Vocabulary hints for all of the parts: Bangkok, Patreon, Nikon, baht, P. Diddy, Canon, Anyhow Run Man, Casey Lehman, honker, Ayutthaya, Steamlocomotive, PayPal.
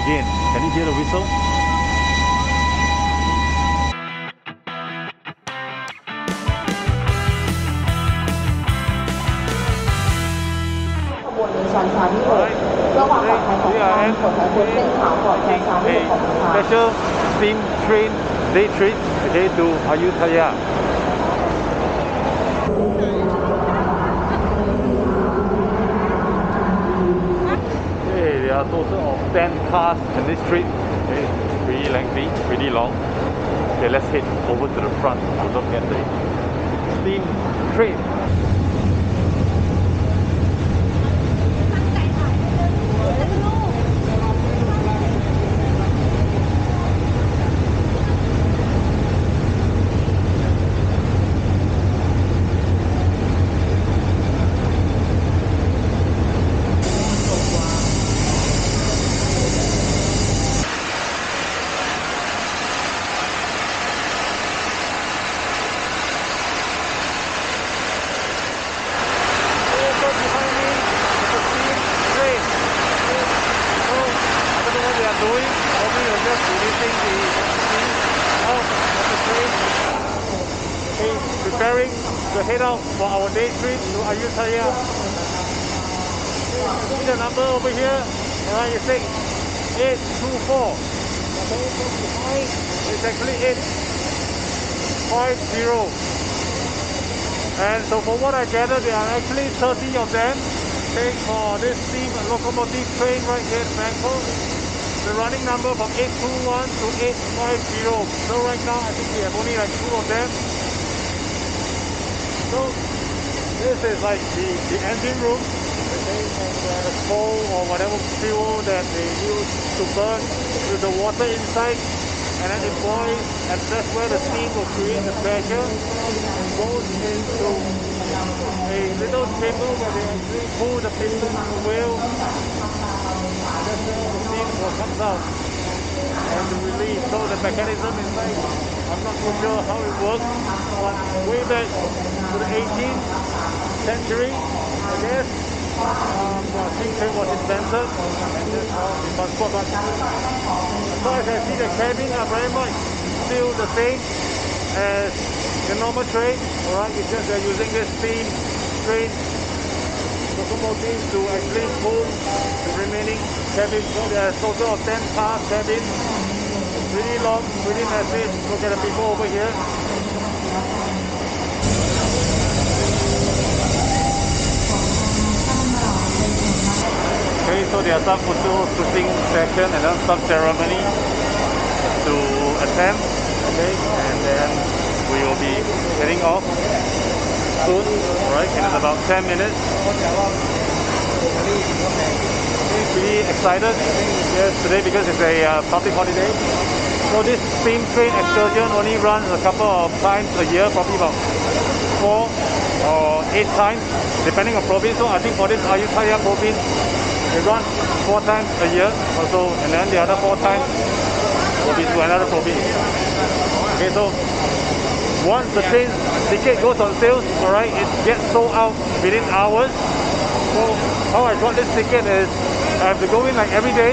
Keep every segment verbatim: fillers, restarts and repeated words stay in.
begin. Can you hear the whistle? Right. We are at a special steam train day trip today to Ayutthaya. A total of ten cars in this street. Okay, it's pretty lengthy, pretty long. Okay, let's head over to the front to look at the steam train. Preparing to head out for our day trip to Ayutthaya. See the number over here? Uh, it's eight two four. It's actually eight five zero. And so from what I gather, there are actually thirty of them paying for this steam locomotive train right here in Bangkok. The running number from eight two one to eight five zero. So right now, I think we have only like two of them. So this is like the, the engine room, okay, and uh, the coal or whatever fuel that they use to burn with the water inside, and then it boils, and that's where the steam will create the pressure and goes into a little chamber where they actually pull the piston wheel, and that's where the steam will come out and the release. So the mechanism inside, I'm not so sure how it works, but way back to the eighteenth century, I guess. Um, the steam train was invented, and that's how it was brought back. As far as I see, the cabin are very much still the same as the normal train. Alright, it's just they're using this steam train locomotive to actually pull the remaining cabins. So there are a total of ten car cabins. It's really long, really massive. Look at the people over here. Okay, so there are some photo shooting session and then some ceremony to attend. Okay, and then we will be heading off soon, right? In about ten minutes. Pretty excited yesterday because it's a uh, public holiday. So this steam train excursion only runs a couple of times a year, probably about four or eight times, depending on province. So I think for this Ayutthaya province, they run four times a year or so, and then the other four times will be to another province. Okay, so once the train ticket goes on sale, alright, it gets sold out within hours. So how I got this ticket is I have to go in like every day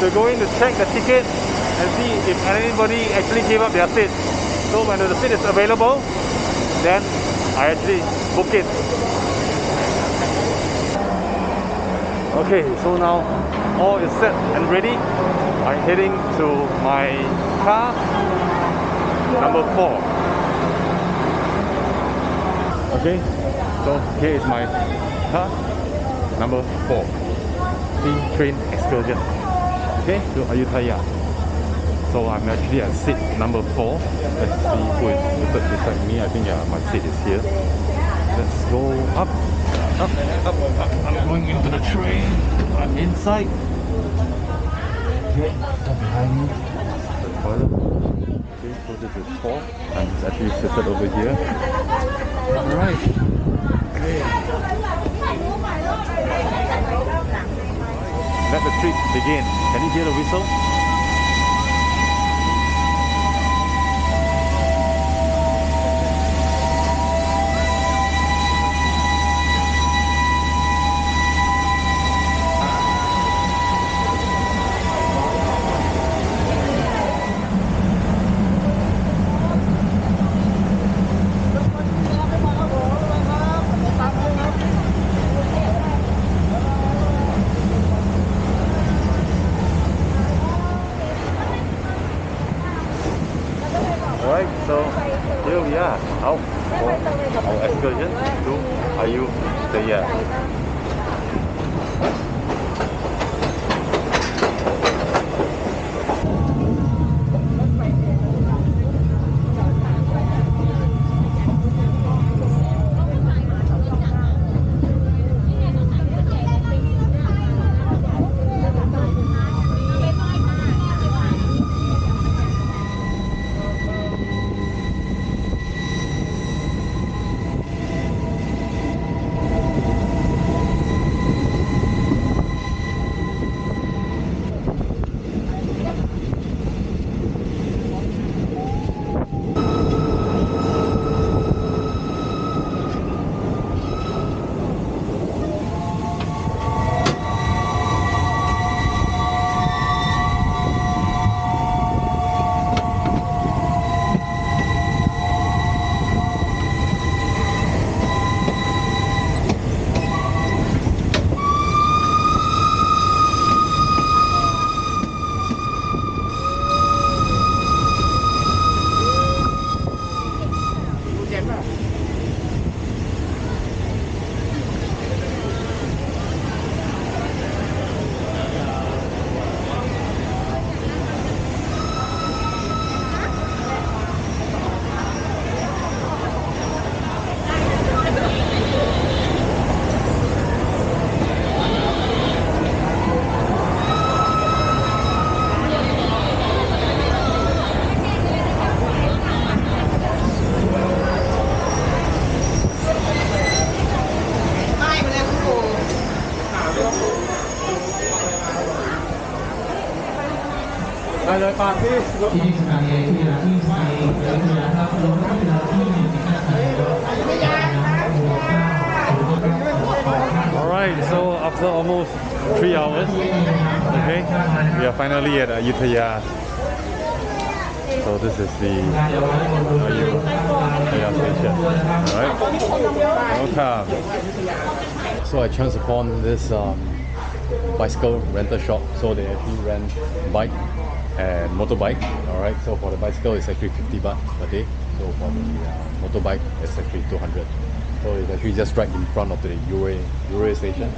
to go in to check the ticket and see if anybody actually gave up their seat. So when the seat is available, then I actually book it. Okay, so now all is set and ready. I'm heading to my car, number four. Okay, so here is my car, number four. Steam train excursion. Okay, to Ayutthaya. So I'm actually at seat number four. Let's see who is seated beside me. I think yeah, my seat is here. Let's go up. Up, up, up. I'm going into the train. I'm inside. Okay, behind me is the toilet. Okay, so this is four. I'm actually seated over here. Alright. Okay. Let the trip begin. Can you hear the whistle? Alright, so here we are out for our excursion to Ayutthaya. Alright, so after almost three hours, okay, we are finally at Ayutthaya. So this is the Ayutthaya station. Alright, welcome. So I chanced upon this um, bicycle rental shop, so they actually rent bike and motorbike. Alright, so for the bicycle it's actually fifty baht a day, so for the uh, motorbike it's actually two hundred. So it's actually just right in front of the railway station,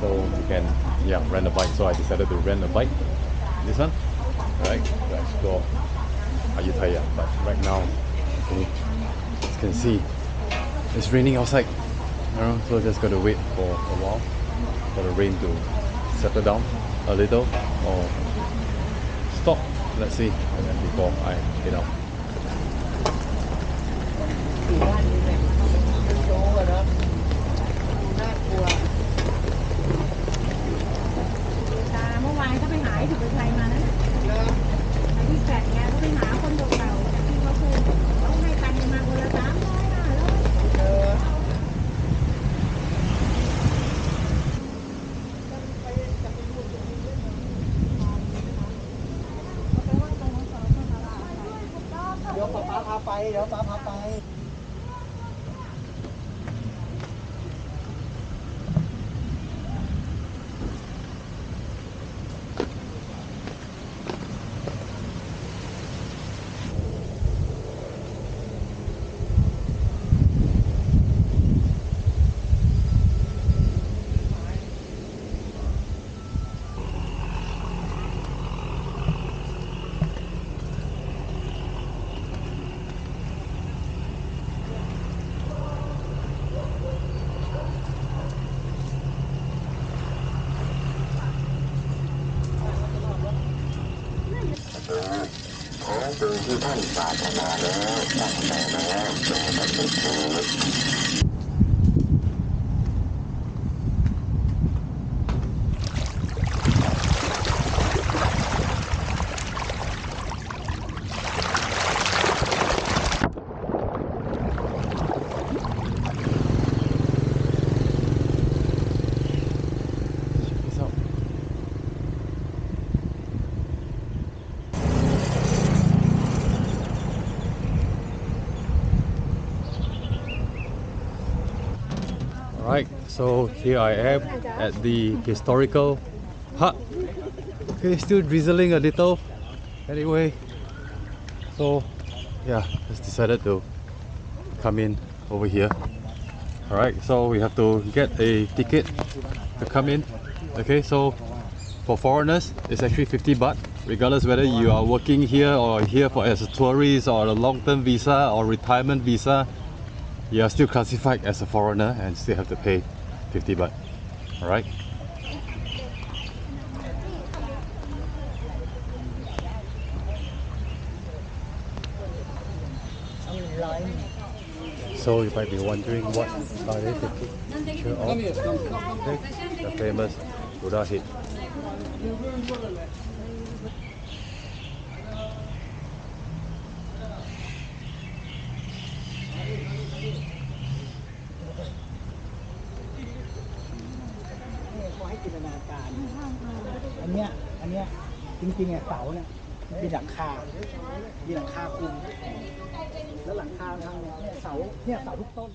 so you can yeah rent a bike. So I decided to rent a bike, this one, right, to explore Ayutthaya. But right now, okay, as you can see, it's raining outside, you know, so just gotta wait for a while for the rain to settle down a little or stop, let's see, and then before I head out. So here I am at the historical park. Okay, still drizzling a little. Anyway, so yeah, just decided to come in over here. Alright, so we have to get a ticket to come in. Okay, so for foreigners, it's actually fifty baht, regardless whether you are working here or here for as a tourist or a long-term visa or retirement visa, you are still classified as a foreigner and still have to pay fifty baht. Alright. So you might be wondering what are they taking picture of? Okay, the famous Buddha head.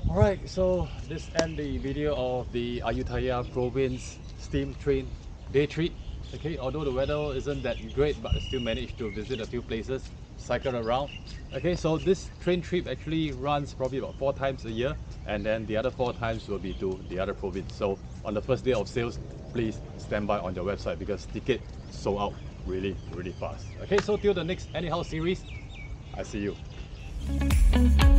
Alright, so this ends the video of the Ayutthaya province steam train day trip. Okay, although the weather isn't that great, but I still managed to visit a few places, cycle around. Okay, so this train trip actually runs probably about four times a year, and then the other four times will be to the other province. So on the first day of sales, please stand by on your website because tickets sold out really, really fast. Okay, so till the next Anyhow series, I see you.